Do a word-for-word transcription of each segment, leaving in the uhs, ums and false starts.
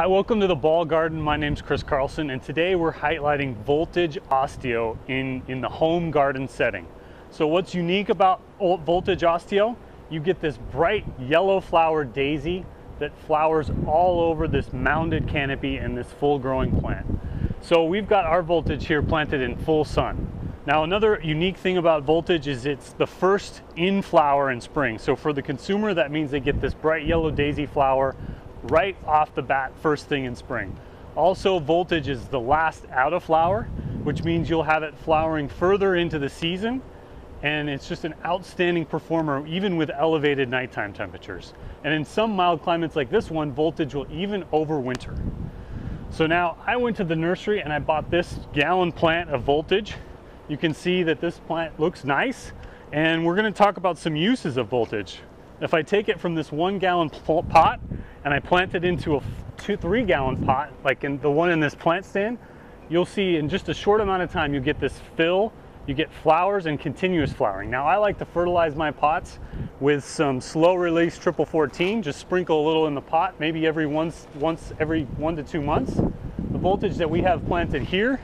Hi, welcome to the Ball Garden. My name's Kris Carlsson, and today we're highlighting Voltage Osteo in, in the home garden setting. So what's unique about Voltage Osteo? You get this bright yellow flowered daisy that flowers all over this mounded canopy and this full growing plant. So we've got our Voltage here planted in full sun. Now another unique thing about Voltage is it's the first in flower in spring. So for the consumer, that means they get this bright yellow daisy flower right off the bat, first thing in spring. Also, Voltage is the last out of flower, which means you'll have it flowering further into the season, and it's just an outstanding performer even with elevated nighttime temperatures. And in some mild climates like this one, Voltage will even overwinter. So now I went to the nursery and I bought this gallon plant of Voltage. You can see that this plant looks nice, and we're going to talk about some uses of Voltage. If I take it from this one gallon pot and I plant it into a two, three gallon pot, like in the one in this plant stand, you'll see in just a short amount of time, you get this fill, you get flowers and continuous flowering. Now I like to fertilize my pots with some slow release triple fourteen, just sprinkle a little in the pot, maybe every once, once every one to two months. The Voltage that we have planted here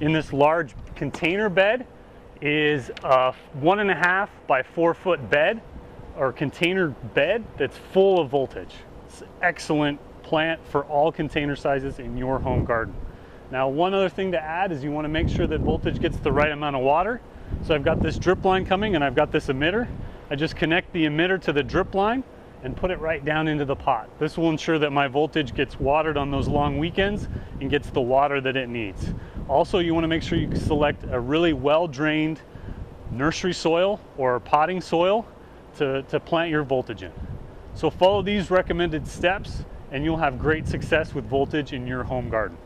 in this large container bed is a one and a half by four foot bed or container bed that's full of Voltage. It's an excellent plant for all container sizes in your home garden. Now, one other thing to add is you want to make sure that Voltage gets the right amount of water. So I've got this drip line coming and I've got this emitter. I just connect the emitter to the drip line and put it right down into the pot. This will ensure that my Voltage gets watered on those long weekends and gets the water that it needs. Also, you want to make sure you select a really well-drained nursery soil or potting soil to, to plant your Voltage in. So follow these recommended steps and you'll have great success with Voltage in your home garden.